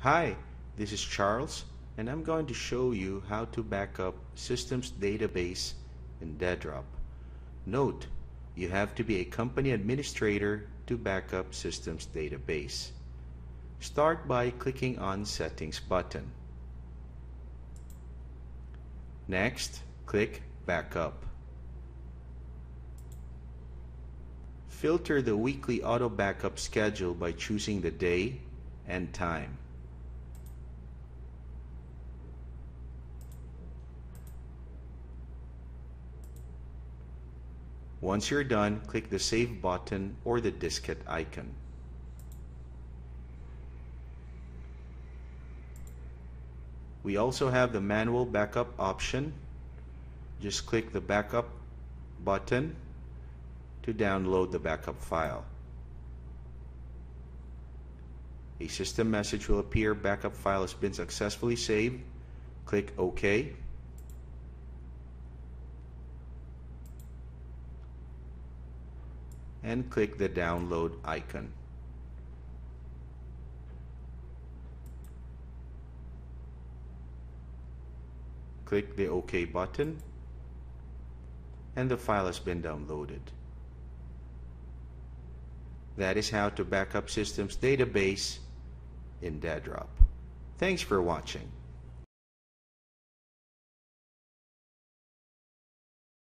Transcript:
Hi, this is Charles, and I'm going to show you how to back up systems database in Dead Drop. Note, you have to be a company administrator to back up systems database. Start by clicking on Settings button. Next, click Backup. Filter the weekly auto backup schedule by choosing the day and time. Once you're done, click the Save button or the diskette icon. We also have the manual backup option. Just click the backup button to download the backup file. A system message will appear, backup file has been successfully saved. Click OK. And click the download icon. Click the OK button and the file has been downloaded. That is how to back up systems database in Dead Drop. Thanks for watching.